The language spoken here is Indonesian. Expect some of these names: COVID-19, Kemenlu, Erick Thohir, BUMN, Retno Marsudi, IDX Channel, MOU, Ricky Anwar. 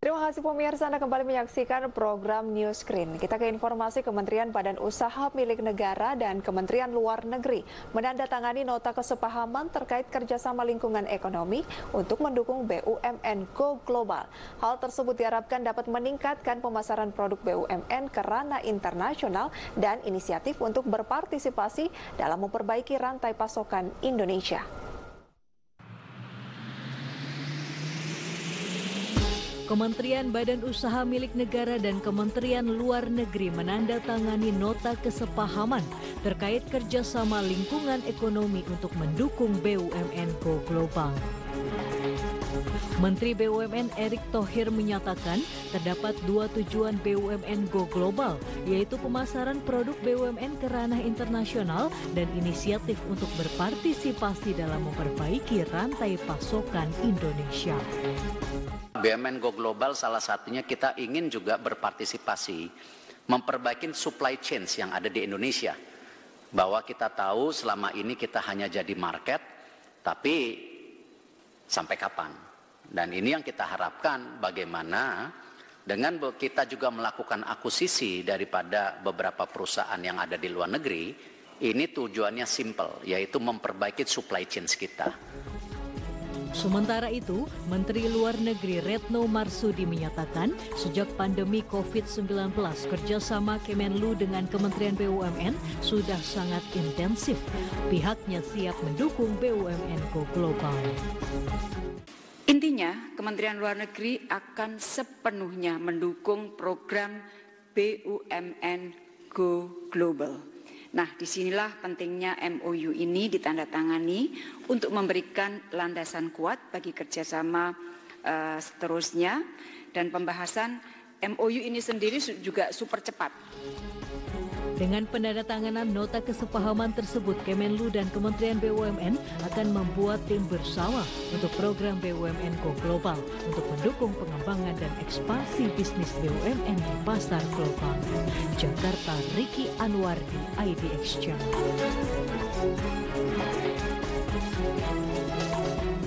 Terima kasih pemirsa, Anda kembali menyaksikan program News Screen. Kita ke informasi Kementerian Badan Usaha Milik Negara dan Kementerian Luar Negeri menandatangani nota kesepahaman terkait kerjasama lingkungan ekonomi untuk mendukung BUMN Go Global. Hal tersebut diharapkan dapat meningkatkan pemasaran produk BUMN ke ranah internasional dan inisiatif untuk berpartisipasi dalam memperbaiki rantai pasokan Indonesia. Kementerian Badan Usaha Milik Negara dan Kementerian Luar Negeri menandatangani nota kesepahaman terkait kerjasama lingkungan ekonomi untuk mendukung BUMN Go Global. Menteri BUMN Erick Thohir menyatakan terdapat dua tujuan BUMN Go Global, yaitu pemasaran produk BUMN ke ranah internasional dan inisiatif untuk berpartisipasi dalam memperbaiki rantai pasokan Indonesia. BUMN Go Global salah satunya kita ingin juga berpartisipasi memperbaiki supply chain yang ada di Indonesia. Bahwa kita tahu selama ini kita hanya jadi market, tapi sampai kapan? Dan ini yang kita harapkan, bagaimana dengan kita juga melakukan akuisisi daripada beberapa perusahaan yang ada di luar negeri, ini tujuannya simple, yaitu memperbaiki supply chain kita. Sementara itu, Menteri Luar Negeri Retno Marsudi menyatakan sejak pandemi COVID-19, kerjasama Kemenlu dengan Kementerian BUMN sudah sangat intensif. Pihaknya siap mendukung BUMN Go Global. Intinya, Kementerian Luar Negeri akan sepenuhnya mendukung program BUMN Go Global. Nah, disinilah pentingnya MOU ini ditandatangani untuk memberikan landasan kuat bagi kerjasama seterusnya, dan pembahasan MOU ini sendiri juga super cepat. Dengan penandatanganan nota kesepahaman tersebut, Kemenlu dan Kementerian BUMN akan membuat tim bersama untuk program BUMN Go Global untuk mendukung pengembangan dan ekspansi bisnis BUMN di pasar global. Jakarta, Ricky Anwar di IDX Channel.